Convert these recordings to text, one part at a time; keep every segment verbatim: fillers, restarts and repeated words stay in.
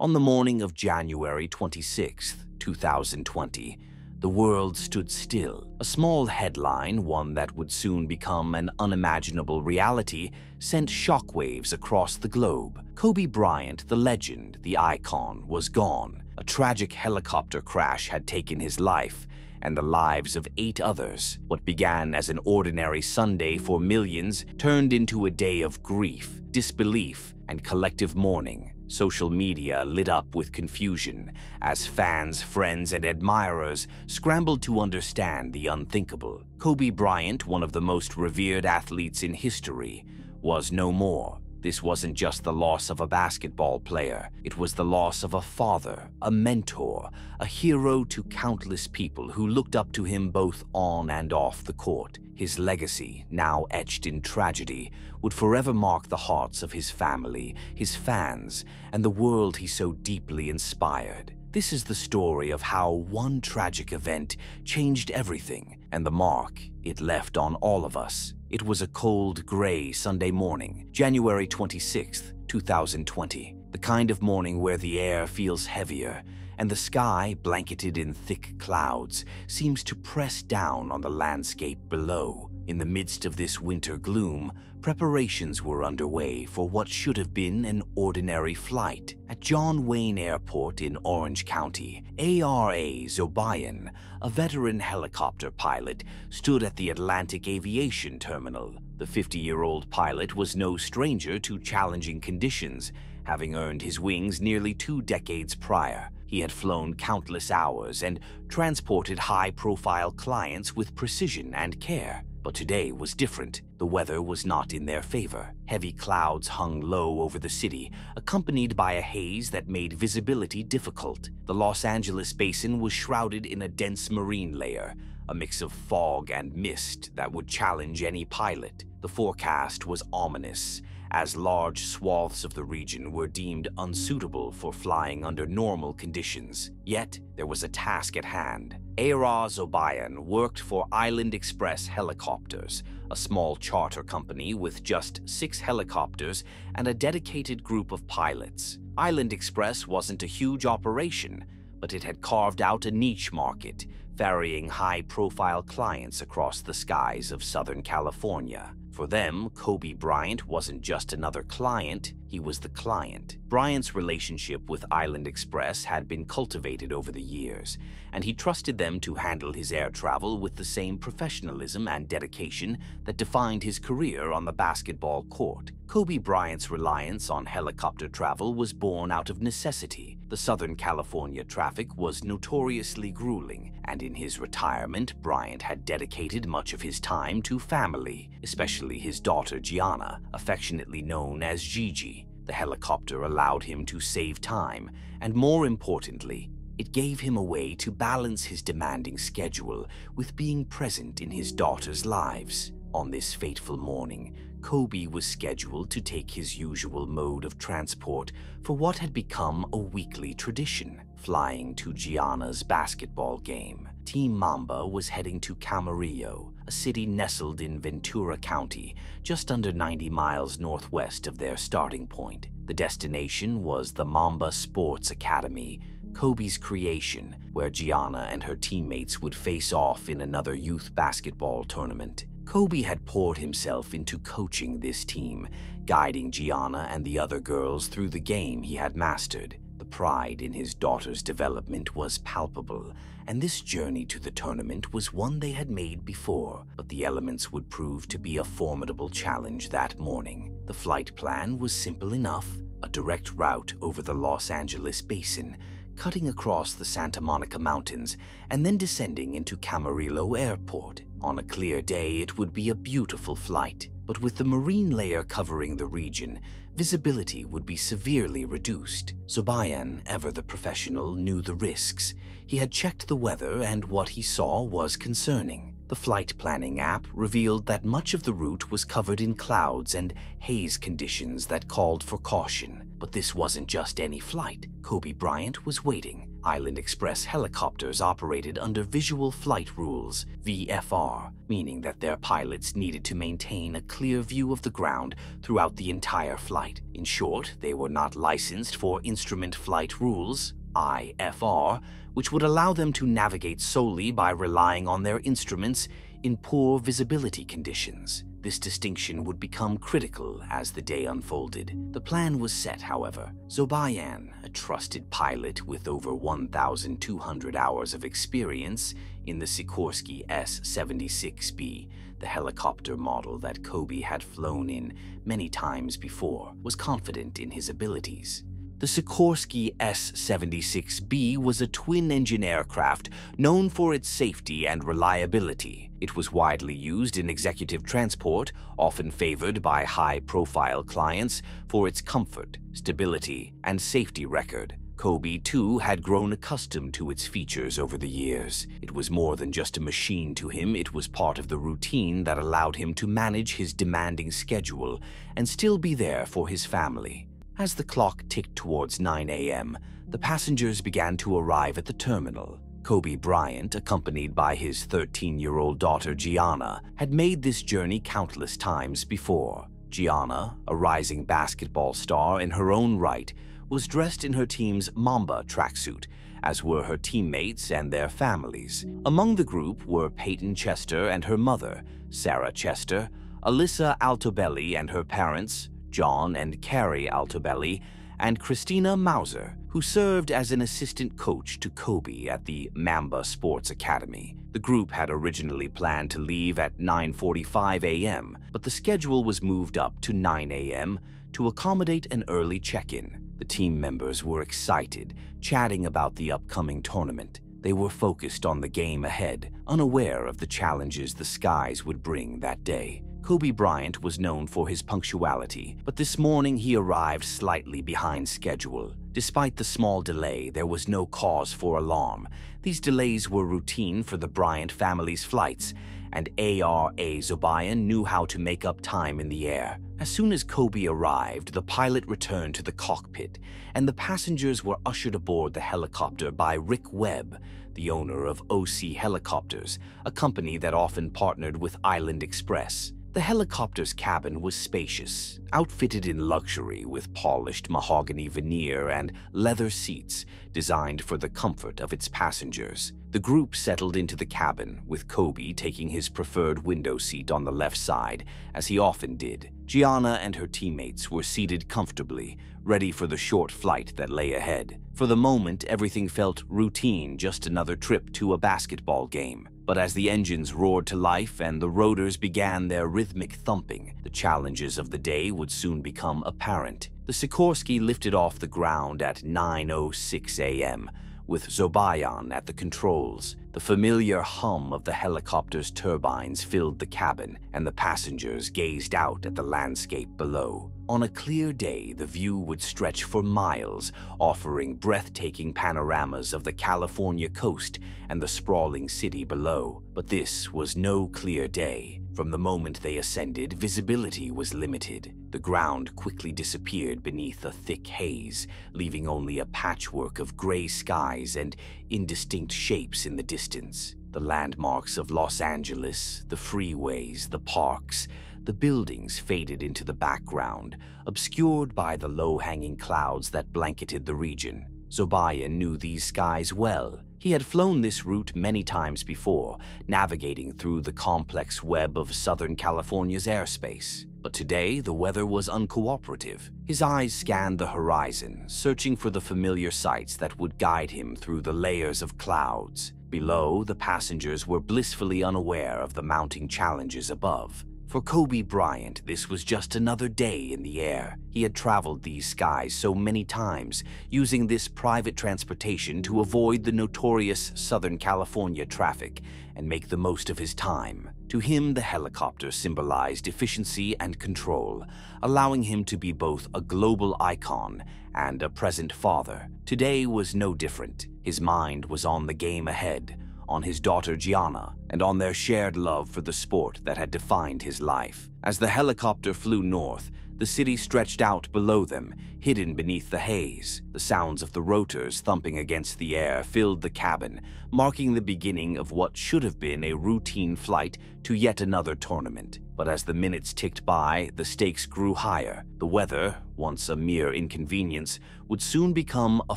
On the morning of January twenty-sixth, two thousand twenty, the world stood still. A small headline, one that would soon become an unimaginable reality, sent shockwaves across the globe. Kobe Bryant, the legend, the icon, was gone. A tragic helicopter crash had taken his life and the lives of eight others. What began as an ordinary Sunday for millions turned into a day of grief, disbelief, and collective mourning. Social media lit up with confusion as fans, friends, and admirers scrambled to understand the unthinkable. Kobe Bryant, one of the most revered athletes in history, was no more. This wasn't just the loss of a basketball player. It was the loss of a father, a mentor, a hero to countless people who looked up to him both on and off the court. His legacy, now etched in tragedy, would forever mark the hearts of his family, his fans, and the world he so deeply inspired. This is the story of how one tragic event changed everything and the mark it left on all of us. It was a cold, gray Sunday morning, January twenty-sixth, two thousand twenty. The kind of morning where the air feels heavier and the sky, blanketed in thick clouds, seems to press down on the landscape below. In the midst of this winter gloom, preparations were underway for what should have been an ordinary flight. At John Wayne Airport in Orange County, A R A Zobayan, a veteran helicopter pilot, stood at the Atlantic Aviation Terminal. The fifty-year-old pilot was no stranger to challenging conditions, having earned his wings nearly two decades prior. He had flown countless hours and transported high-profile clients with precision and care. But today was different. The weather was not in their favor. Heavy clouds hung low over the city, accompanied by a haze that made visibility difficult. The Los Angeles basin was shrouded in a dense marine layer, a mix of fog and mist that would challenge any pilot. The forecast was ominous, as large swaths of the region were deemed unsuitable for flying under normal conditions. Yet, there was a task at hand. A R A Zobayan worked for Island Express Helicopters, a small charter company with just six helicopters and a dedicated group of pilots. Island Express wasn't a huge operation, but it had carved out a niche market, ferrying high-profile clients across the skies of Southern California. For them, Kobe Bryant wasn't just another client, he was the client. Bryant's relationship with Island Express had been cultivated over the years, and he trusted them to handle his air travel with the same professionalism and dedication that defined his career on the basketball court. Kobe Bryant's reliance on helicopter travel was born out of necessity. The Southern California traffic was notoriously grueling, and in his retirement, Bryant had dedicated much of his time to family, especially his daughter Gianna, affectionately known as Gigi. The helicopter allowed him to save time, and more importantly, it gave him a way to balance his demanding schedule with being present in his daughters' lives. On this fateful morning, Kobe was scheduled to take his usual mode of transport for what had become a weekly tradition, flying to Gianna's basketball game. Team Mamba was heading to Camarillo, a city nestled in Ventura County, just under ninety miles northwest of their starting point. The destination was the Mamba Sports Academy, Kobe's creation, where Gianna and her teammates would face off in another youth basketball tournament. Kobe had poured himself into coaching this team, guiding Gianna and the other girls through the game he had mastered. The pride in his daughter's development was palpable, and this journey to the tournament was one they had made before, but the elements would prove to be a formidable challenge that morning. The flight plan was simple enough, a direct route over the Los Angeles basin, cutting across the Santa Monica Mountains and then descending into Camarillo Airport. On a clear day, it would be a beautiful flight, but with the marine layer covering the region, visibility would be severely reduced. Zobayan, ever the professional, knew the risks. He had checked the weather, and what he saw was concerning. The flight planning app revealed that much of the route was covered in clouds and haze conditions that called for caution. But this wasn't just any flight. Kobe Bryant was waiting. Island Express Helicopters operated under Visual Flight Rules, V F R, meaning that their pilots needed to maintain a clear view of the ground throughout the entire flight. In short, they were not licensed for Instrument Flight Rules, I F R, which would allow them to navigate solely by relying on their instruments in poor visibility conditions. This distinction would become critical as the day unfolded. The plan was set, however. Zobayan, a trusted pilot with over one thousand two hundred hours of experience in the Sikorsky S seventy-six B, the helicopter model that Kobe had flown in many times before, was confident in his abilities. The Sikorsky S seventy-six B was a twin-engine aircraft known for its safety and reliability. It was widely used in executive transport, often favored by high-profile clients for its comfort, stability, and safety record. Kobe, too, had grown accustomed to its features over the years. It was more than just a machine to him, it was part of the routine that allowed him to manage his demanding schedule and still be there for his family. As the clock ticked towards nine A M, the passengers began to arrive at the terminal. Kobe Bryant, accompanied by his thirteen-year-old daughter Gianna, had made this journey countless times before. Gianna, a rising basketball star in her own right, was dressed in her team's Mamba tracksuit, as were her teammates and their families. Among the group were Peyton Chester and her mother, Sarah Chester, Alyssa Altobelli and her parents, John and Carrie Altobelli, and Christina Mauser, who served as an assistant coach to Kobe at the Mamba Sports Academy. The group had originally planned to leave at nine forty-five A M, but the schedule was moved up to nine A M to accommodate an early check-in. The team members were excited, chatting about the upcoming tournament. They were focused on the game ahead, unaware of the challenges the skies would bring that day. Kobe Bryant was known for his punctuality, but this morning he arrived slightly behind schedule. Despite the small delay, there was no cause for alarm. These delays were routine for the Bryant family's flights, and A R A Zobayan knew how to make up time in the air. As soon as Kobe arrived, the pilot returned to the cockpit, and the passengers were ushered aboard the helicopter by Rick Webb, the owner of O C Helicopters, a company that often partnered with Island Express. The helicopter's cabin was spacious, outfitted in luxury with polished mahogany veneer and leather seats designed for the comfort of its passengers. The group settled into the cabin, with Kobe taking his preferred window seat on the left side, as he often did. Gianna and her teammates were seated comfortably, ready for the short flight that lay ahead. For the moment, everything felt routine, just another trip to a basketball game. But as the engines roared to life and the rotors began their rhythmic thumping, the challenges of the day would soon become apparent. The Sikorsky lifted off the ground at nine oh six A M, with Zobayan at the controls. The familiar hum of the helicopter's turbines filled the cabin, and the passengers gazed out at the landscape below. On a clear day, the view would stretch for miles, offering breathtaking panoramas of the California coast and the sprawling city below. But this was no clear day. From the moment they ascended, visibility was limited. The ground quickly disappeared beneath a thick haze, leaving only a patchwork of gray skies and indistinct shapes in the distance. The landmarks of Los Angeles, the freeways, the parks, the buildings faded into the background, obscured by the low-hanging clouds that blanketed the region. Zobayan knew these skies well. He had flown this route many times before, navigating through the complex web of Southern California's airspace. But today, the weather was uncooperative. His eyes scanned the horizon, searching for the familiar sights that would guide him through the layers of clouds. Below, the passengers were blissfully unaware of the mounting challenges above. For Kobe Bryant, this was just another day in the air. He had traveled these skies so many times, using this private transportation to avoid the notorious Southern California traffic and make the most of his time. To him, the helicopter symbolized efficiency and control, allowing him to be both a global icon and a present father. Today was no different. His mind was on the game ahead, on his daughter Gianna, and on their shared love for the sport that had defined his life. As the helicopter flew north, the city stretched out below them, hidden beneath the haze. The sounds of the rotors thumping against the air filled the cabin, marking the beginning of what should have been a routine flight to yet another tournament. But as the minutes ticked by, the stakes grew higher. The weather, once a mere inconvenience, would soon become a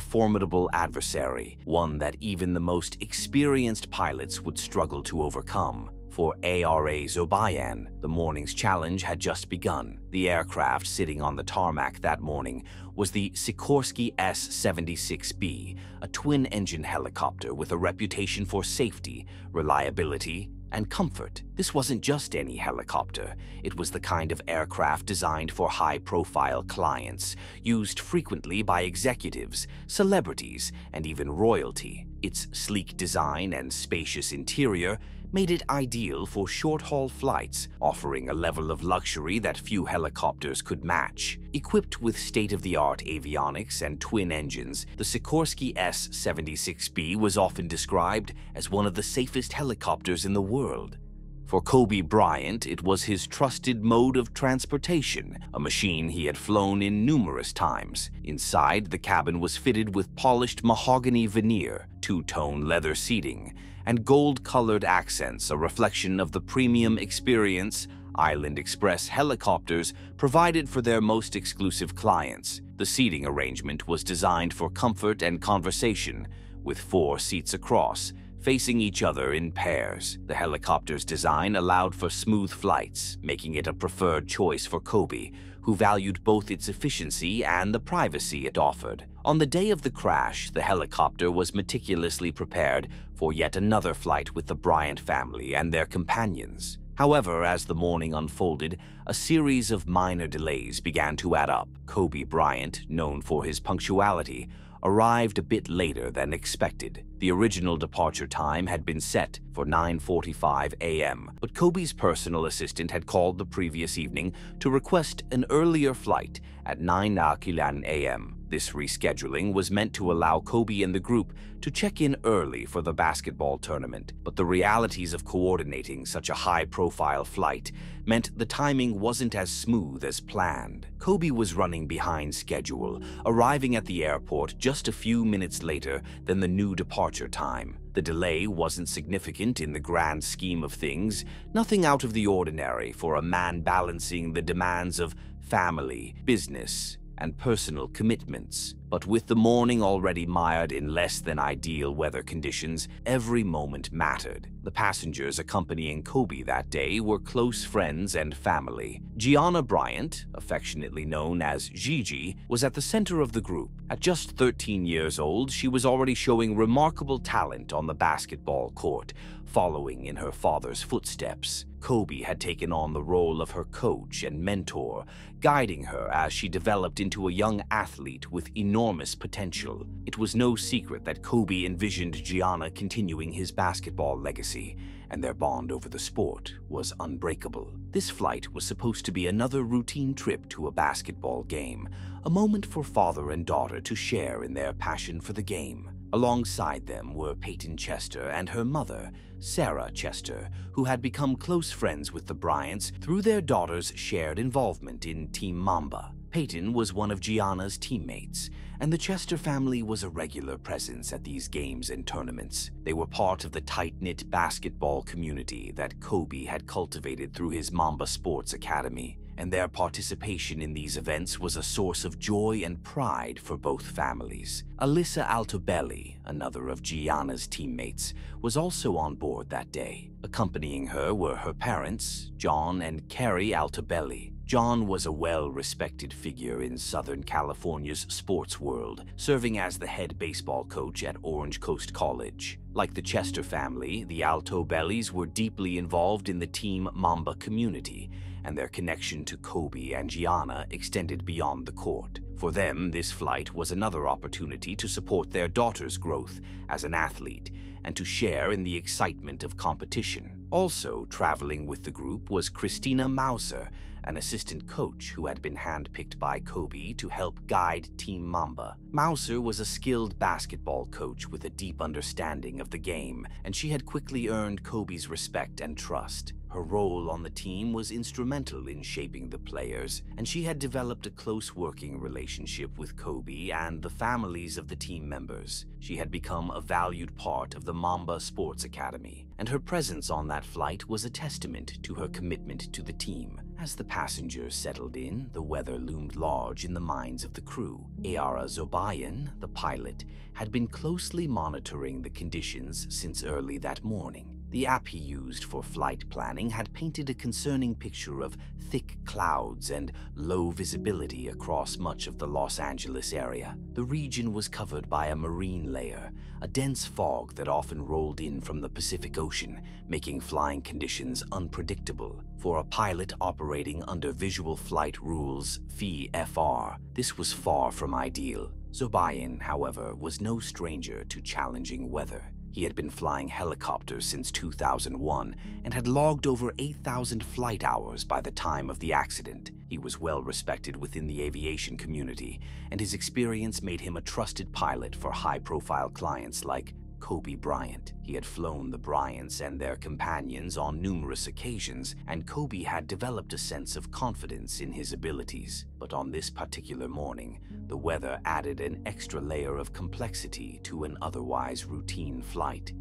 formidable adversary, one that even the most experienced pilots would struggle to overcome. For A R A Zobayan, the morning's challenge had just begun. The aircraft sitting on the tarmac that morning was the Sikorsky S seventy-six B, a twin-engine helicopter with a reputation for safety, reliability, and comfort. This wasn't just any helicopter. It was the kind of aircraft designed for high-profile clients, used frequently by executives, celebrities, and even royalty. Its sleek design and spacious interior made it ideal for short-haul flights, offering a level of luxury that few helicopters could match. Equipped with state-of-the-art avionics and twin engines, the Sikorsky S seventy-six B was often described as one of the safest helicopters in the world. For Kobe Bryant, it was his trusted mode of transportation, a machine he had flown in numerous times. Inside, the cabin was fitted with polished mahogany veneer, two-tone leather seating, and gold-colored accents, a reflection of the premium experience Island Express Helicopters provided for their most exclusive clients. The seating arrangement was designed for comfort and conversation, with four seats across, facing each other in pairs. The helicopter's design allowed for smooth flights, making it a preferred choice for Kobe, who valued both its efficiency and the privacy it offered. On the day of the crash, the helicopter was meticulously prepared for yet another flight with the Bryant family and their companions. However, as the morning unfolded, a series of minor delays began to add up. Kobe Bryant, known for his punctuality, arrived a bit later than expected. The original departure time had been set for nine forty-five a m, but Kobe's personal assistant had called the previous evening to request an earlier flight at nine a m This rescheduling was meant to allow Kobe and the group to check in early for the basketball tournament, but the realities of coordinating such a high-profile flight meant the timing wasn't as smooth as planned. Kobe was running behind schedule, arriving at the airport just a few minutes later than the new departure time. The delay wasn't significant in the grand scheme of things, nothing out of the ordinary for a man balancing the demands of family, business, and personal commitments. But with the morning already mired in less than ideal weather conditions, every moment mattered. The passengers accompanying Kobe that day were close friends and family. Gianna Bryant, affectionately known as Gigi, was at the center of the group. At just thirteen years old, she was already showing remarkable talent on the basketball court, following in her father's footsteps. Kobe had taken on the role of her coach and mentor, guiding her as she developed into a young athlete with enormous potential. It was no secret that Kobe envisioned Gianna continuing his basketball legacy, and their bond over the sport was unbreakable. This flight was supposed to be another routine trip to a basketball game, a moment for father and daughter to share in their passion for the game. Alongside them were Peyton Chester and her mother, Sarah Chester, who had become close friends with the Bryants through their daughter's shared involvement in Team Mamba. Peyton was one of Gianna's teammates, and the Chester family was a regular presence at these games and tournaments. They were part of the tight-knit basketball community that Kobe had cultivated through his Mamba Sports Academy, and their participation in these events was a source of joy and pride for both families. Alyssa Altobelli, another of Gianna's teammates, was also on board that day. Accompanying her were her parents, John and Carrie Altobelli. John was a well-respected figure in Southern California's sports world, serving as the head baseball coach at Orange Coast College. Like the Chester family, the Altobellis were deeply involved in the Team Mamba community, and their connection to Kobe and Gianna extended beyond the court. For them, this flight was another opportunity to support their daughter's growth as an athlete and to share in the excitement of competition. Also traveling with the group was Christina Mauser, an assistant coach who had been handpicked by Kobe to help guide Team Mamba. Mauser was a skilled basketball coach with a deep understanding of the game, and she had quickly earned Kobe's respect and trust. Her role on the team was instrumental in shaping the players, and she had developed a close working relationship with Kobe and the families of the team members. She had become a valued part of the Mamba Sports Academy, and her presence on that flight was a testament to her commitment to the team. As the passengers settled in, the weather loomed large in the minds of the crew. A R A Zobayan, the pilot, had been closely monitoring the conditions since early that morning. The app he used for flight planning had painted a concerning picture of thick clouds and low visibility across much of the Los Angeles area. The region was covered by a marine layer, a dense fog that often rolled in from the Pacific Ocean, making flying conditions unpredictable. For a pilot operating under Visual Flight Rules V F R, this was far from ideal. Zobayan, however, was no stranger to challenging weather. He had been flying helicopters since two thousand one and had logged over eight thousand flight hours by the time of the accident. He was well respected within the aviation community, and his experience made him a trusted pilot for high-profile clients like Kobe Bryant. He had flown the Bryants and their companions on numerous occasions, and Kobe had developed a sense of confidence in his abilities. But on this particular morning, the weather added an extra layer of complexity to an otherwise routine flight.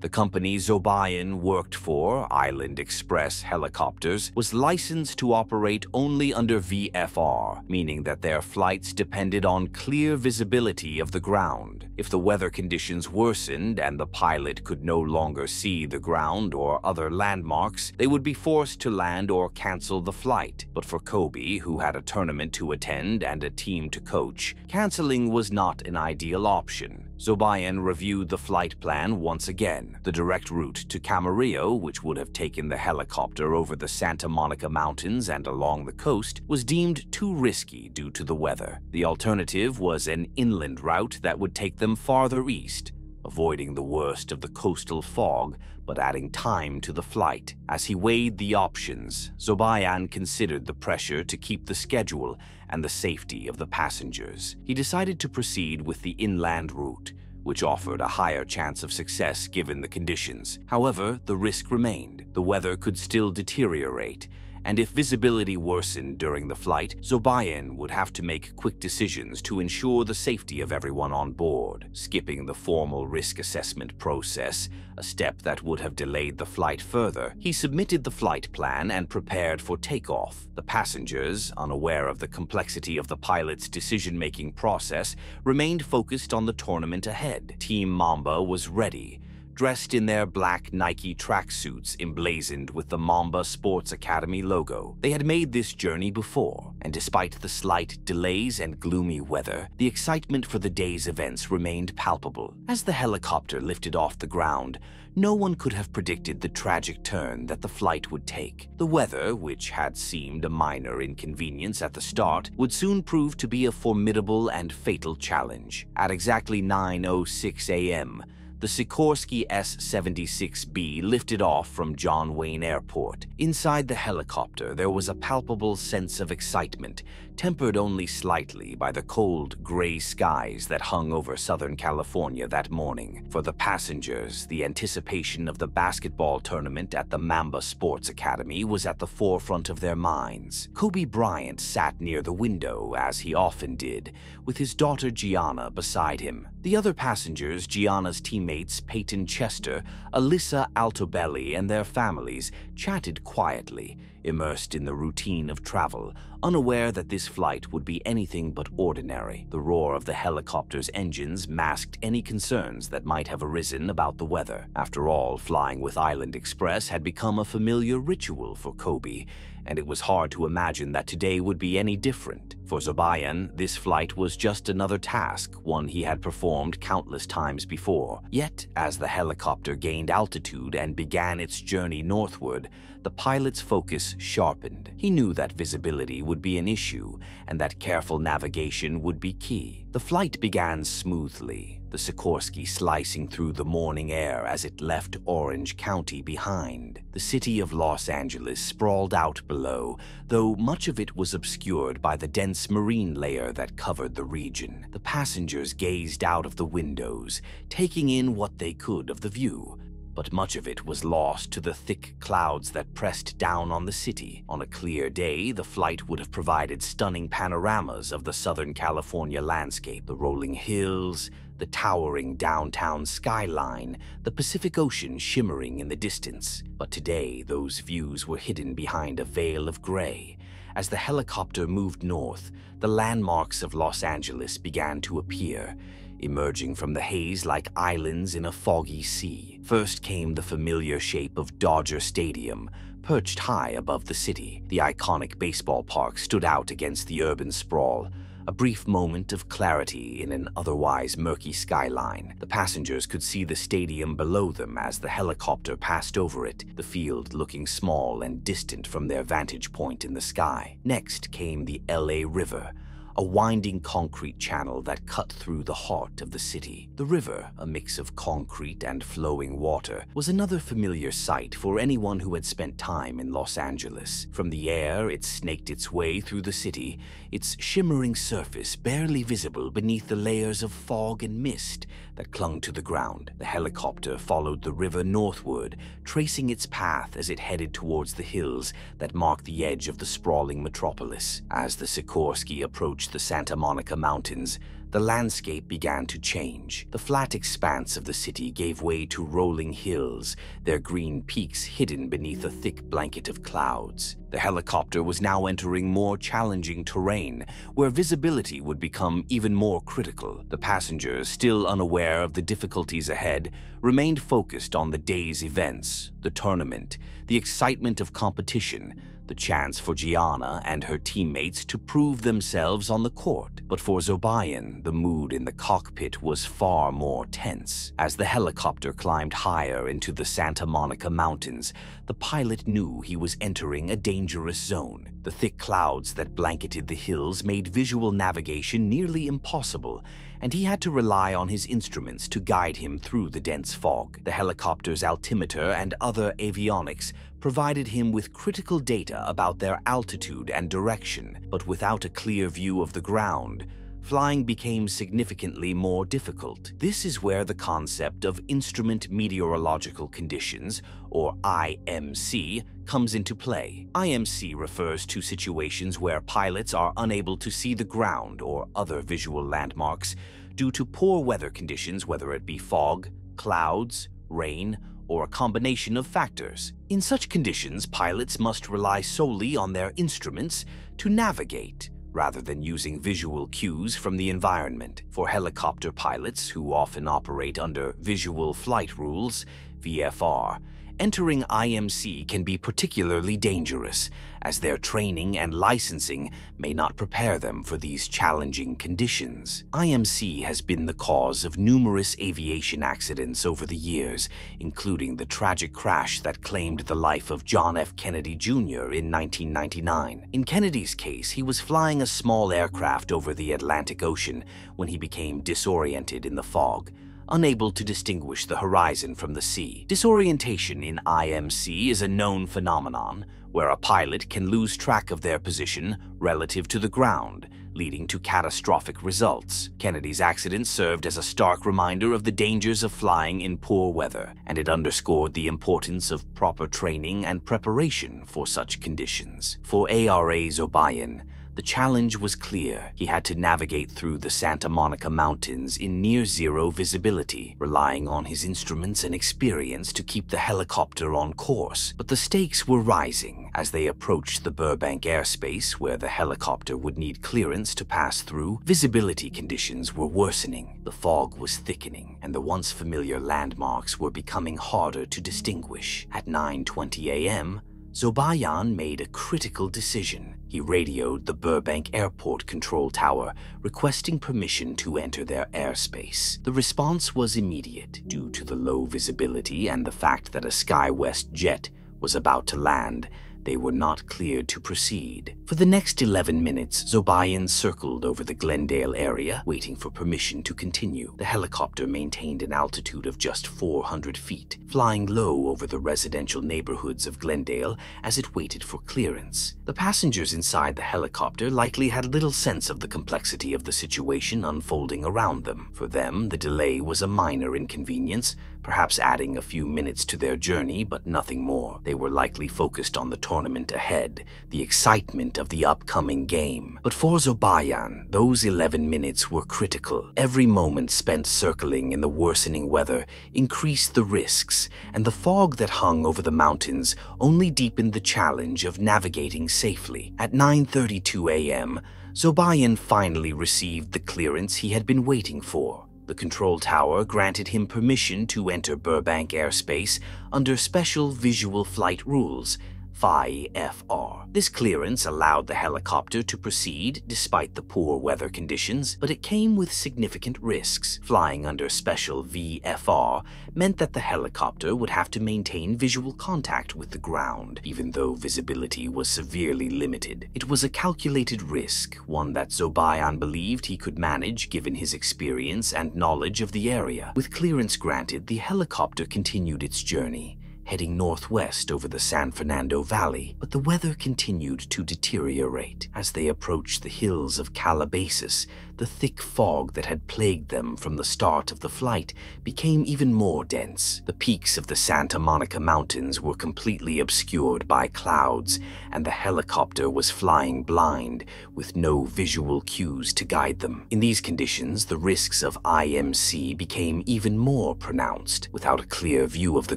The company Zobayan worked for, Island Express Helicopters, was licensed to operate only under V F R, meaning that their flights depended on clear visibility of the ground. If the weather conditions worsened and the pilot could no longer see the ground or other landmarks, they would be forced to land or cancel the flight. But for Kobe, who had a tournament to attend and a team to coach, canceling was not an ideal option. Zobayan reviewed the flight plan once again. The direct route to Camarillo, which would have taken the helicopter over the Santa Monica Mountains and along the coast, was deemed too risky due to the weather. The alternative was an inland route that would take them farther east, avoiding the worst of the coastal fog, but adding time to the flight. As he weighed the options, Zobayan considered the pressure to keep the schedule and the safety of the passengers. He decided to proceed with the inland route, which offered a higher chance of success given the conditions. However, the risk remained. The weather could still deteriorate, and if visibility worsened during the flight, Zobayan would have to make quick decisions to ensure the safety of everyone on board, skipping the formal risk assessment process, a step that would have delayed the flight further. He submitted the flight plan and prepared for takeoff. The passengers, unaware of the complexity of the pilot's decision-making process, remained focused on the tournament ahead. Team Mamba was ready, dressed in their black Nike tracksuits emblazoned with the Mamba Sports Academy logo. They had made this journey before, and despite the slight delays and gloomy weather, the excitement for the day's events remained palpable. As the helicopter lifted off the ground, no one could have predicted the tragic turn that the flight would take. The weather, which had seemed a minor inconvenience at the start, would soon prove to be a formidable and fatal challenge. At exactly nine oh six a m, the Sikorsky S seventy-six B lifted off from John Wayne Airport. Inside the helicopter, there was a palpable sense of excitement, tempered only slightly by the cold, gray skies that hung over Southern California that morning. For the passengers, the anticipation of the basketball tournament at the Mamba Sports Academy was at the forefront of their minds. Kobe Bryant sat near the window, as he often did, with his daughter Gianna beside him. The other passengers, Gianna's teammates Peyton Chester, Alyssa Altobelli, and their families, chatted quietly, immersed in the routine of travel, unaware that this flight would be anything but ordinary. The roar of the helicopter's engines masked any concerns that might have arisen about the weather. After all, flying with Island Express had become a familiar ritual for Kobe, and it was hard to imagine that today would be any different. For Zobayan, this flight was just another task, one he had performed countless times before. Yet, as the helicopter gained altitude and began its journey northward, the pilot's focus sharpened. He knew that visibility would be an issue, and that careful navigation would be key. The flight began smoothly, the Sikorsky slicing through the morning air as it left Orange County behind. The city of Los Angeles sprawled out below, though much of it was obscured by the dense marine layer that covered the region. The passengers gazed out of the windows, taking in what they could of the view, but much of it was lost to the thick clouds that pressed down on the city. On a clear day, the flight would have provided stunning panoramas of the Southern California landscape, the rolling hills, the towering downtown skyline, the Pacific Ocean shimmering in the distance. But today, those views were hidden behind a veil of gray. As the helicopter moved north, the landmarks of Los Angeles began to appear, emerging from the haze like islands in a foggy sea. First came the familiar shape of Dodger Stadium, perched high above the city. The iconic baseball park stood out against the urban sprawl, a brief moment of clarity in an otherwise murky skyline. The passengers could see the stadium below them as the helicopter passed over it, the field looking small and distant from their vantage point in the sky. Next came the L A River, a winding concrete channel that cut through the heart of the city. The river, a mix of concrete and flowing water, was another familiar sight for anyone who had spent time in Los Angeles. From the air, it snaked its way through the city, its shimmering surface barely visible beneath the layers of fog and mist that clung to the ground. The helicopter followed the river northward, tracing its path as it headed towards the hills that marked the edge of the sprawling metropolis. As the Sikorsky approached the Santa Monica Mountains, the landscape began to change. The flat expanse of the city gave way to rolling hills, their green peaks hidden beneath a thick blanket of clouds. The helicopter was now entering more challenging terrain, where visibility would become even more critical. The passengers, still unaware of the difficulties ahead, remained focused on the day's events, the tournament, the excitement of competition, the chance for Gianna and her teammates to prove themselves on the court. But for Zobayan, the mood in the cockpit was far more tense. As the helicopter climbed higher into the Santa Monica Mountains, the pilot knew he was entering a dangerous zone. The thick clouds that blanketed the hills made visual navigation nearly impossible, and he had to rely on his instruments to guide him through the dense fog. The helicopter's altimeter and other avionics provided him with critical data about their altitude and direction, but without a clear view of the ground, flying became significantly more difficult. This is where the concept of Instrument Meteorological Conditions, or I M C, comes into play. I M C refers to situations where pilots are unable to see the ground or other visual landmarks due to poor weather conditions, whether it be fog, clouds, rain, or a combination of factors. In such conditions, pilots must rely solely on their instruments to navigate, rather than using visual cues from the environment. For helicopter pilots, who often operate under visual flight rules, V F R, entering I M C can be particularly dangerous, as their training and licensing may not prepare them for these challenging conditions. I M C has been the cause of numerous aviation accidents over the years, including the tragic crash that claimed the life of John F. Kennedy Junior in nineteen ninety-nine. In Kennedy's case, he was flying a small aircraft over the Atlantic Ocean when he became disoriented in the fog, unable to distinguish the horizon from the sea. Disorientation in I M C is a known phenomenon where a pilot can lose track of their position relative to the ground, leading to catastrophic results. Kennedy's accident served as a stark reminder of the dangers of flying in poor weather, and it underscored the importance of proper training and preparation for such conditions. For A R A Zobayan, the challenge was clear. He had to navigate through the Santa Monica Mountains in near-zero visibility, relying on his instruments and experience to keep the helicopter on course. But the stakes were rising. As they approached the Burbank airspace, where the helicopter would need clearance to pass through, visibility conditions were worsening. The fog was thickening, and the once-familiar landmarks were becoming harder to distinguish. At nine twenty a m, Zobayan made a critical decision. He radioed the Burbank Airport control tower, requesting permission to enter their airspace. The response was immediate. Due to the low visibility and the fact that a SkyWest jet was about to land, they were not cleared to proceed. For the next eleven minutes, Zobayan circled over the Glendale area, waiting for permission to continue. The helicopter maintained an altitude of just four hundred feet, flying low over the residential neighborhoods of Glendale as it waited for clearance. The passengers inside the helicopter likely had little sense of the complexity of the situation unfolding around them. For them, the delay was a minor inconvenience, perhaps adding a few minutes to their journey, but nothing more. They were likely focused on the tournament ahead, the excitement of the upcoming game. But for Zobayan, those eleven minutes were critical. Every moment spent circling in the worsening weather increased the risks, and the fog that hung over the mountains only deepened the challenge of navigating safely. At nine thirty-two a m, Zobayan finally received the clearance he had been waiting for. The control tower granted him permission to enter Burbank airspace under Special Visual Flight Rules, F I F R. This clearance allowed the helicopter to proceed despite the poor weather conditions, but it came with significant risks. Flying under Special V F R meant that the helicopter would have to maintain visual contact with the ground, even though visibility was severely limited. It was a calculated risk, one that Zobayan believed he could manage given his experience and knowledge of the area. With clearance granted, the helicopter continued its journey, heading northwest over the San Fernando Valley, but the weather continued to deteriorate. As they approached the hills of Calabasas, the thick fog that had plagued them from the start of the flight became even more dense. The peaks of the Santa Monica Mountains were completely obscured by clouds, and the helicopter was flying blind, with no visual cues to guide them. In these conditions, the risks of I M C became even more pronounced. Without a clear view of the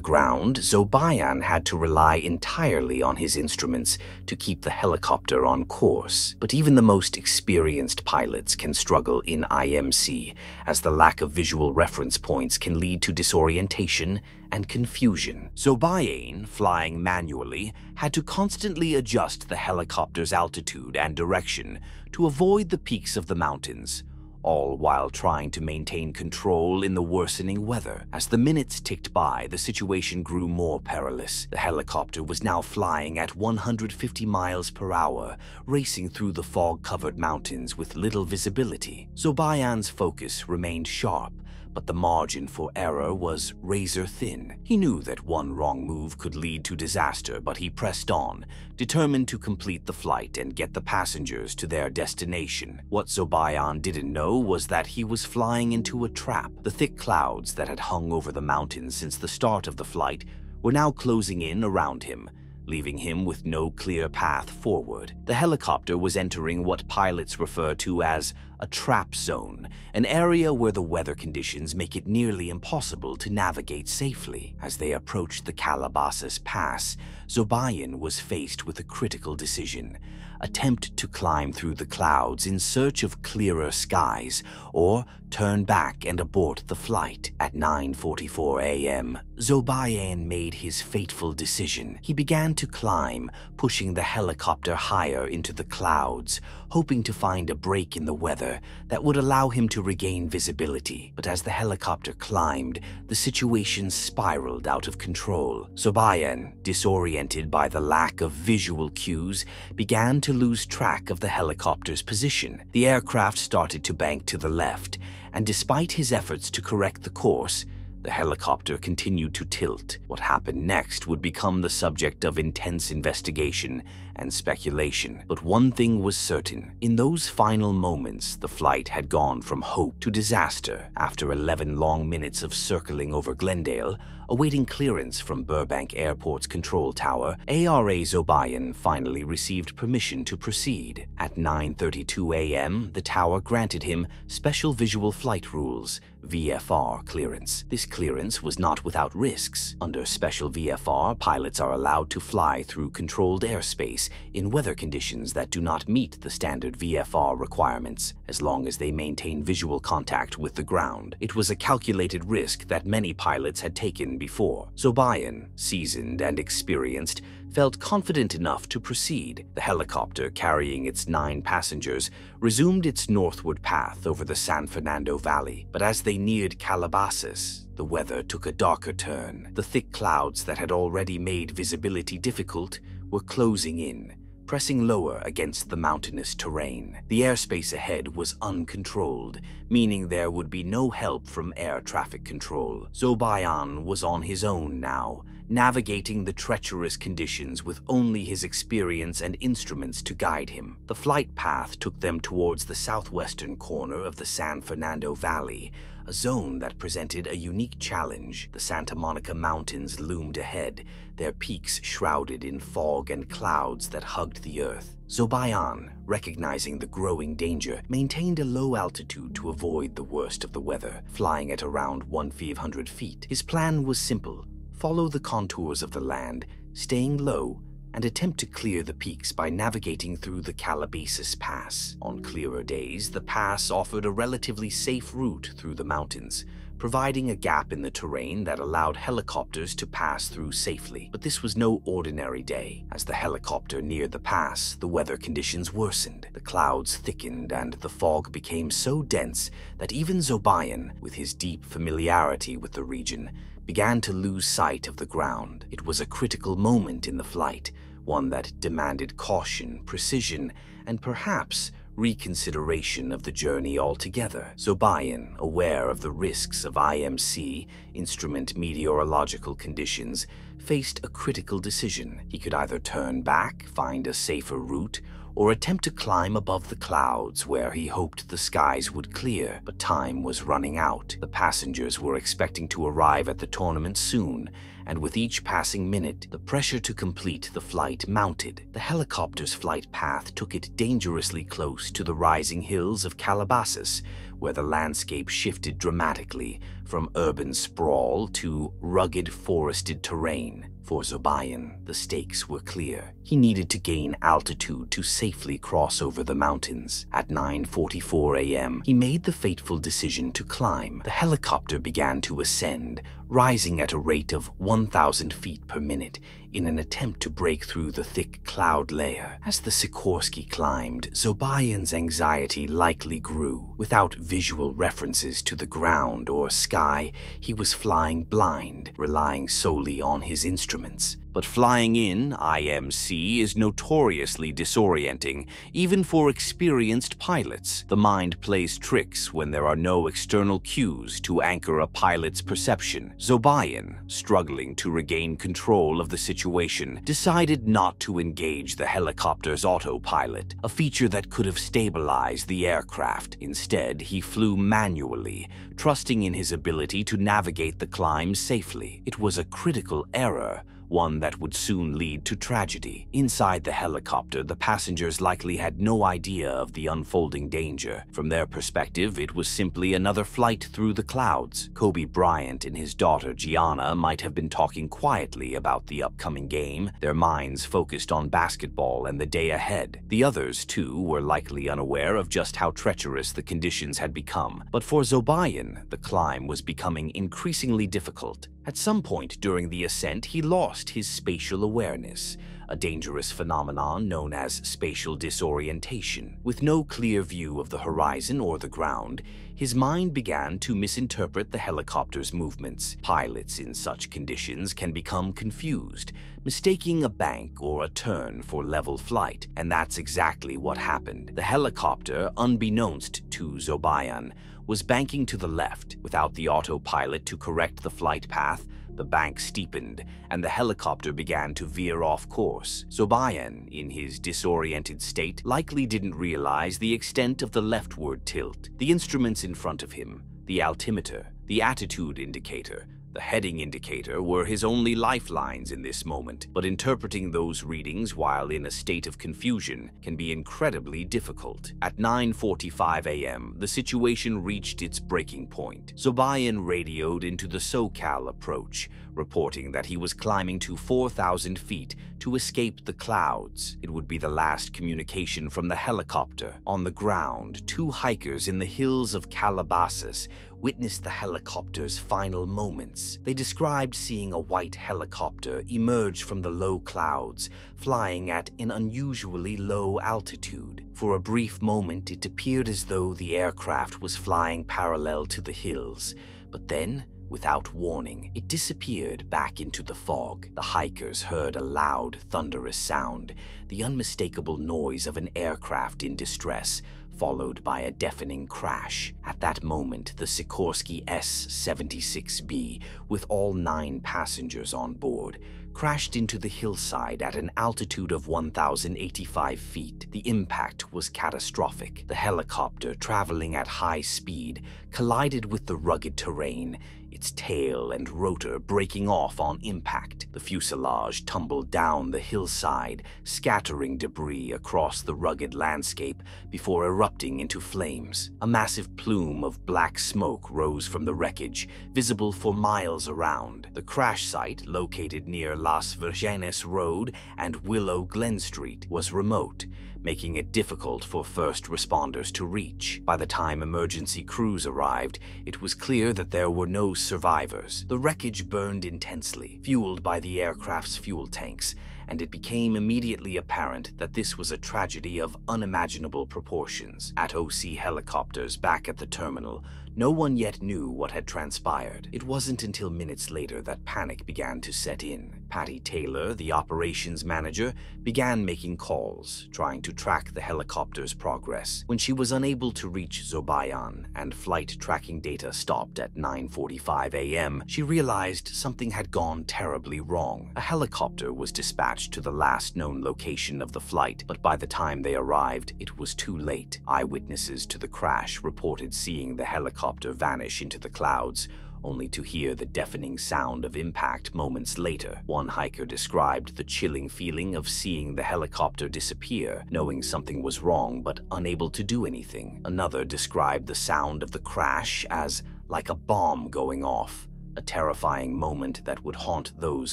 ground, Zobayan had to rely entirely on his instruments to keep the helicopter on course. But even the most experienced pilots can struggle in I M C, as the lack of visual reference points can lead to disorientation and confusion. Zobayan, flying manually, had to constantly adjust the helicopter's altitude and direction to avoid the peaks of the mountains, all while trying to maintain control in the worsening weather. As the minutes ticked by, the situation grew more perilous. The helicopter was now flying at one hundred fifty miles per hour, racing through the fog-covered mountains with little visibility. Zobayan's focus remained sharp, but the margin for error was razor thin. He knew that one wrong move could lead to disaster, but he pressed on, determined to complete the flight and get the passengers to their destination. What Zobayan didn't know was that he was flying into a trap. The thick clouds that had hung over the mountains since the start of the flight were now closing in around him, leaving him with no clear path forward. The helicopter was entering what pilots refer to as a trap zone, an area where the weather conditions make it nearly impossible to navigate safely. As they approached the Calabasas Pass, Zobayan was faced with a critical decision: attempt to climb through the clouds in search of clearer skies, or turn back and abort the flight. At nine forty-four a m, Zobayan made his fateful decision. He began to climb, pushing the helicopter higher into the clouds, hoping to find a break in the weather that would allow him to regain visibility. But as the helicopter climbed, the situation spiraled out of control. Zobayan, disoriented by the lack of visual cues, began to lose track of the helicopter's position. The aircraft started to bank to the left, and despite his efforts to correct the course, the helicopter continued to tilt. What happened next would become the subject of intense investigation and speculation. But one thing was certain. In those final moments, the flight had gone from hope to disaster. After eleven long minutes of circling over Glendale, awaiting clearance from Burbank Airport's control tower, A R A Zobayan finally received permission to proceed. At nine thirty-two a m, the tower granted him Special Visual Flight Rules, V F R clearance. This clearance was not without risks. Under Special V F R, pilots are allowed to fly through controlled airspace in weather conditions that do not meet the standard V F R requirements, as long as they maintain visual contact with the ground. It was a calculated risk that many pilots had taken before. Zobayan, seasoned and experienced, felt confident enough to proceed. The helicopter, carrying its nine passengers, resumed its northward path over the San Fernando Valley. But as they neared Calabasas, the weather took a darker turn. The thick clouds that had already made visibility difficult were closing in, pressing lower against the mountainous terrain. The airspace ahead was uncontrolled, meaning there would be no help from air traffic control. Zobayan was on his own now, navigating the treacherous conditions with only his experience and instruments to guide him. The flight path took them towards the southwestern corner of the San Fernando Valley, a zone that presented a unique challenge. The Santa Monica Mountains loomed ahead, their peaks shrouded in fog and clouds that hugged the earth. Zobayan, recognizing the growing danger, maintained a low altitude to avoid the worst of the weather, flying at around fifteen hundred feet. His plan was simple: follow the contours of the land, staying low, and attempt to clear the peaks by navigating through the Calabasas Pass. On clearer days, the pass offered a relatively safe route through the mountains, providing a gap in the terrain that allowed helicopters to pass through safely. But this was no ordinary day. As the helicopter neared the pass, the weather conditions worsened. The clouds thickened and the fog became so dense that even Zobayan, with his deep familiarity with the region, began to lose sight of the ground. It was a critical moment in the flight, one that demanded caution, precision, and perhaps reconsideration of the journey altogether. Zobayan, aware of the risks of I M C, instrument meteorological conditions, faced a critical decision. He could either turn back, find a safer route, or attempt to climb above the clouds where he hoped the skies would clear. But time was running out. The passengers were expecting to arrive at the tournament soon, and with each passing minute, the pressure to complete the flight mounted. The helicopter's flight path took it dangerously close to the rising hills of Calabasas, where the landscape shifted dramatically from urban sprawl to rugged forested terrain. For Zobayan, the stakes were clear. He needed to gain altitude to safely cross over the mountains. At nine forty-four a m, he made the fateful decision to climb. The helicopter began to ascend, rising at a rate of one thousand feet per minute in an attempt to break through the thick cloud layer. As the Sikorsky climbed, Zobayan's anxiety likely grew. Without visual references to the ground or sky, he was flying blind, relying solely on his instruments. But flying in I M C is notoriously disorienting, even for experienced pilots. The mind plays tricks when there are no external cues to anchor a pilot's perception. Zobayan, struggling to regain control of the situation, decided not to engage the helicopter's autopilot, a feature that could have stabilized the aircraft. Instead, he flew manually, trusting in his ability to navigate the climb safely. It was a critical error, one that would soon lead to tragedy. Inside the helicopter, the passengers likely had no idea of the unfolding danger. From their perspective, it was simply another flight through the clouds. Kobe Bryant and his daughter Gianna might have been talking quietly about the upcoming game, their minds focused on basketball and the day ahead. The others, too, were likely unaware of just how treacherous the conditions had become. But for Zobayan, the climb was becoming increasingly difficult. At some point during the ascent, he lost his spatial awareness, a dangerous phenomenon known as spatial disorientation. With no clear view of the horizon or the ground, his mind began to misinterpret the helicopter's movements. Pilots in such conditions can become confused, mistaking a bank or a turn for level flight, and that's exactly what happened. The helicopter, unbeknownst to Zobayan, was banking to the left. Without the autopilot to correct the flight path, the bank steepened, and the helicopter began to veer off course. Zobayan, in his disoriented state, likely didn't realize the extent of the leftward tilt. The instruments in front of him, the altimeter, the attitude indicator, the heading indicator were his only lifelines in this moment, but interpreting those readings while in a state of confusion can be incredibly difficult. At nine forty-five a m, the situation reached its breaking point. Zobayan radioed into the SoCal approach, reporting that he was climbing to four thousand feet to escape the clouds. It would be the last communication from the helicopter. On the ground, two hikers in the hills of Calabasas witnessed the helicopter's final moments. They described seeing a white helicopter emerge from the low clouds, flying at an unusually low altitude. For a brief moment, it appeared as though the aircraft was flying parallel to the hills, but then Without warning, it disappeared back into the fog. The hikers heard a loud, thunderous sound, the unmistakable noise of an aircraft in distress, followed by a deafening crash. At that moment, the Sikorsky S seventy-six B, with all nine passengers on board, crashed into the hillside at an altitude of one thousand eighty-five feet. The impact was catastrophic. The helicopter, traveling at high speed, collided with the rugged terrain, its tail and rotor breaking off on impact. The fuselage tumbled down the hillside, scattering debris across the rugged landscape before erupting into flames. A massive plume of black smoke rose from the wreckage, visible for miles around. The crash site, located near Las Virgenes Road and Willow Glen Street, was remote, making it difficult for first responders to reach. By the time emergency crews arrived, it was clear that there were no survivors. The wreckage burned intensely, fueled by the aircraft's fuel tanks, and it became immediately apparent that this was a tragedy of unimaginable proportions. At O C Helicopters back at the terminal, no one yet knew what had transpired. It wasn't until minutes later that panic began to set in. Patty Taylor, the operations manager, began making calls, trying to track the helicopter's progress. When she was unable to reach Zobayan and flight tracking data stopped at nine forty-five a m, she realized something had gone terribly wrong. A helicopter was dispatched to the last known location of the flight, but by the time they arrived, it was too late. Eyewitnesses to the crash reported seeing the helicopter vanish into the clouds, only to hear the deafening sound of impact moments later. One hiker described the chilling feeling of seeing the helicopter disappear, knowing something was wrong but unable to do anything. Another described the sound of the crash as like a bomb going off, a terrifying moment that would haunt those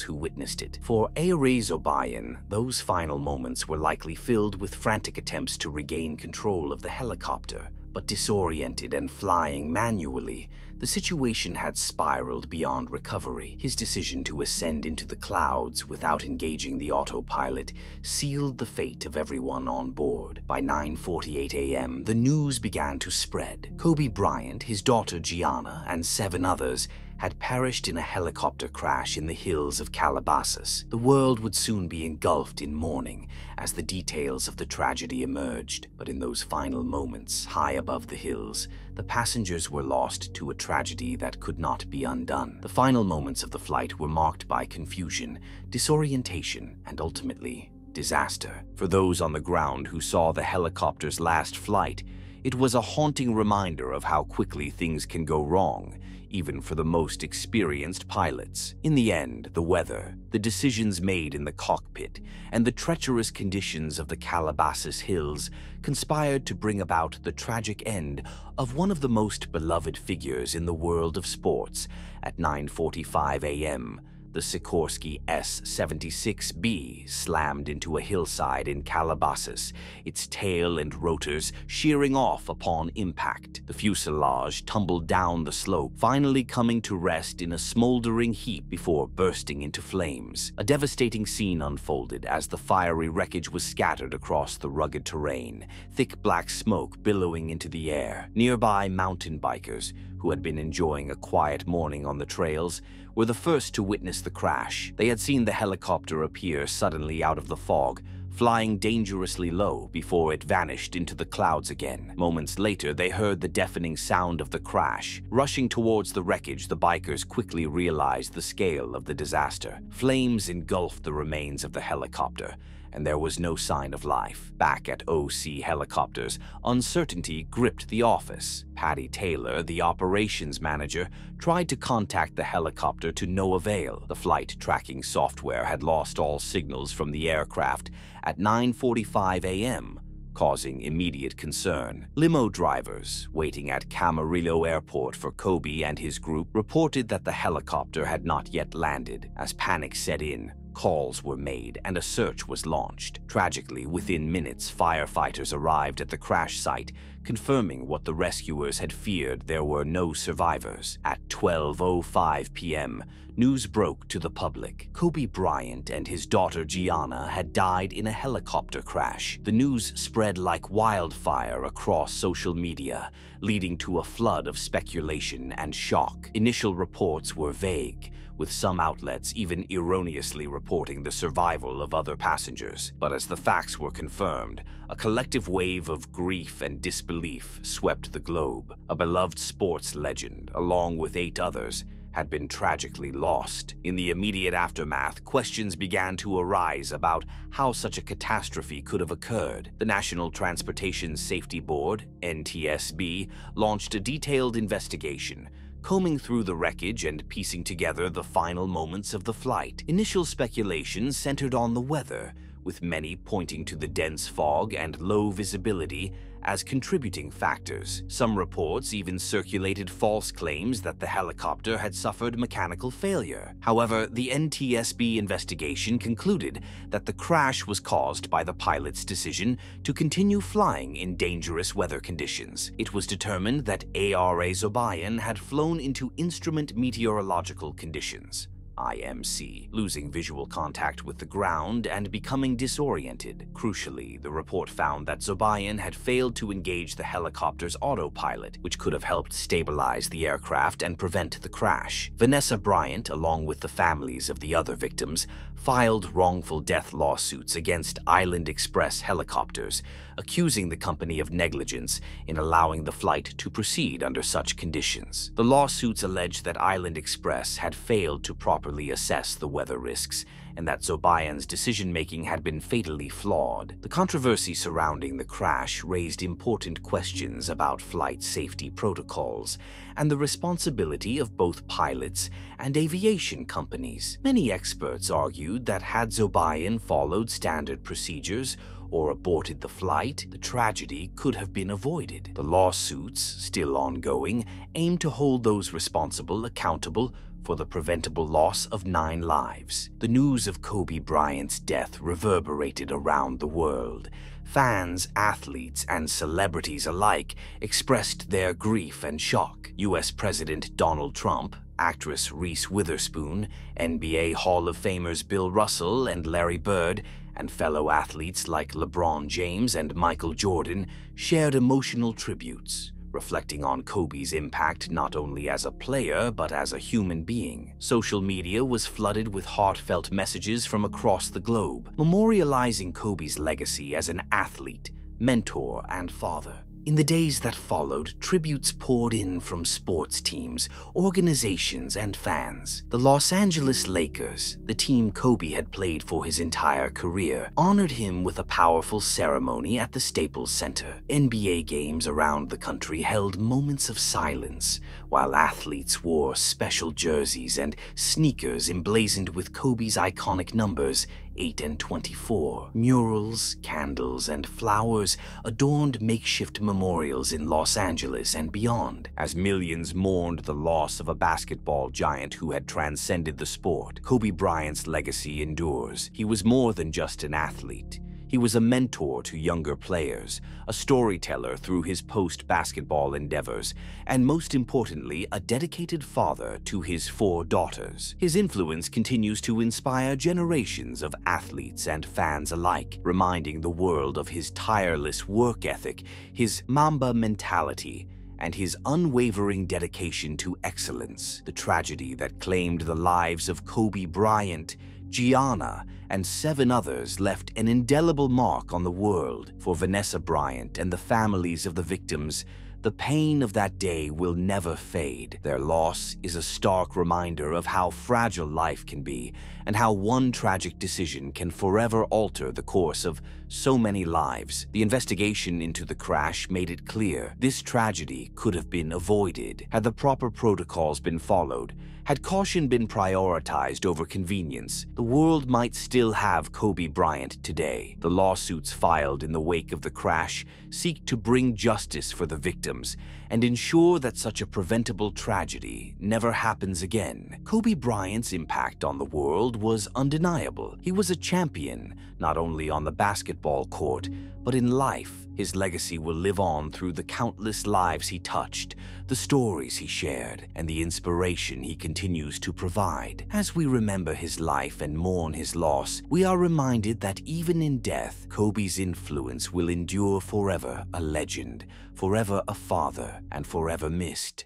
who witnessed it. For A R A Zobayan, those final moments were likely filled with frantic attempts to regain control of the helicopter. But disoriented and flying manually, the situation had spiraled beyond recovery. His decision to ascend into the clouds without engaging the autopilot sealed the fate of everyone on board. By nine forty-eight a m, the news began to spread. Kobe Bryant, his daughter Gianna, and seven others had perished in a helicopter crash in the hills of Calabasas. The world would soon be engulfed in mourning as the details of the tragedy emerged. But in those final moments, high above the hills, the passengers were lost to a tragedy that could not be undone. The final moments of the flight were marked by confusion, disorientation, and ultimately, disaster. For those on the ground who saw the helicopter's last flight, it was a haunting reminder of how quickly things can go wrong, even for the most experienced pilots. In the end, the weather, the decisions made in the cockpit, and the treacherous conditions of the Calabasas Hills conspired to bring about the tragic end of one of the most beloved figures in the world of sports. At nine forty-five a m, the Sikorsky S seventy-six B slammed into a hillside in Calabasas, its tail and rotors shearing off upon impact. The fuselage tumbled down the slope, finally coming to rest in a smoldering heap before bursting into flames. A devastating scene unfolded as the fiery wreckage was scattered across the rugged terrain, thick black smoke billowing into the air. Nearby mountain bikers, who had been enjoying a quiet morning on the trails, were the first to witness the crash. They had seen the helicopter appear suddenly out of the fog, flying dangerously low before it vanished into the clouds again. Moments later, they heard the deafening sound of the crash. Rushing towards the wreckage, the bikers quickly realized the scale of the disaster. Flames engulfed the remains of the helicopter, and there was no sign of life. Back at O C Helicopters, uncertainty gripped the office. Patty Taylor, the operations manager, tried to contact the helicopter to no avail. The flight tracking software had lost all signals from the aircraft at nine forty-five a m, causing immediate concern. Limo drivers waiting at Camarillo Airport for Kobe and his group reported that the helicopter had not yet landed. As panic set in, Calls were made and a search was launched. Tragically, within minutes, firefighters arrived at the crash site, confirming what the rescuers had feared: there were no survivors. At twelve oh five p m, news broke to the public. Kobe Bryant and his daughter Gianna had died in a helicopter crash. The news spread like wildfire across social media, leading to a flood of speculation and shock. Initial reports were vague, with some outlets even erroneously reporting the survival of other passengers. But as the facts were confirmed, a collective wave of grief and disbelief swept the globe. A beloved sports legend, along with eight others, had been tragically lost. In the immediate aftermath, questions began to arise about how such a catastrophe could have occurred. The National Transportation Safety Board, N T S B, launched a detailed investigation, combing through the wreckage and piecing together the final moments of the flight. Initial speculation centered on the weather, with many pointing to the dense fog and low visibility as contributing factors. Some reports even circulated false claims that the helicopter had suffered mechanical failure. However, the N T S B investigation concluded that the crash was caused by the pilot's decision to continue flying in dangerous weather conditions. It was determined that A R A Zobayan had flown into instrument meteorological conditions, I M C, losing visual contact with the ground and becoming disoriented. Crucially, the report found that Zobayan had failed to engage the helicopter's autopilot, which could have helped stabilize the aircraft and prevent the crash. Vanessa Bryant, along with the families of the other victims, filed wrongful death lawsuits against Island Express Helicopters, accusing the company of negligence in allowing the flight to proceed under such conditions. The lawsuits alleged that Island Express had failed to properly assess the weather risks, and that Zobayan's decision-making had been fatally flawed. The controversy surrounding the crash raised important questions about flight safety protocols and the responsibility of both pilots and aviation companies. Many experts argued that had Zobayan followed standard procedures or aborted the flight, the tragedy could have been avoided. The lawsuits, still ongoing, aim to hold those responsible accountable for the preventable loss of nine lives. The news of Kobe Bryant's death reverberated around the world. Fans, athletes, and celebrities alike expressed their grief and shock. U S President Donald Trump, actress Reese Witherspoon, N B A Hall of Famers Bill Russell and Larry Bird, and fellow athletes like LeBron James and Michael Jordan shared emotional tributes, reflecting on Kobe's impact not only as a player but as a human being. Social media was flooded with heartfelt messages from across the globe, memorializing Kobe's legacy as an athlete, mentor, and father. In the days that followed, tributes poured in from sports teams, organizations, and fans. The Los Angeles Lakers, the team Kobe had played for his entire career, honored him with a powerful ceremony at the Staples Center. N B A games around the country held moments of silence, while athletes wore special jerseys and sneakers emblazoned with Kobe's iconic numbers, eight and twenty-four. Murals, candles, and flowers adorned makeshift memorials in Los Angeles and beyond. As millions mourned the loss of a basketball giant who had transcended the sport, Kobe Bryant's legacy endures. He was more than just an athlete. He was a mentor to younger players, a storyteller through his post-basketball endeavors, and most importantly, a dedicated father to his four daughters. His influence continues to inspire generations of athletes and fans alike, reminding the world of his tireless work ethic, his Mamba mentality, and his unwavering dedication to excellence. The tragedy that claimed the lives of Kobe Bryant, Gianna, and seven others left an indelible mark on the world. For Vanessa Bryant and the families of the victims, the pain of that day will never fade. Their loss is a stark reminder of how fragile life can be and how one tragic decision can forever alter the course of so many lives. The investigation into the crash made it clear this tragedy could have been avoided had the proper protocols been followed. Had caution been prioritized over convenience, the world might still have Kobe Bryant today. The lawsuits filed in the wake of the crash seek to bring justice for the victims victims and ensure that such a preventable tragedy never happens again. Kobe Bryant's impact on the world was undeniable. He was a champion, not only on the basketball court, but in life. His legacy will live on through the countless lives he touched, the stories he shared, and the inspiration he continues to provide. As we remember his life and mourn his loss, we are reminded that even in death, Kobe's influence will endure forever, a legend, forever a father, and forever missed.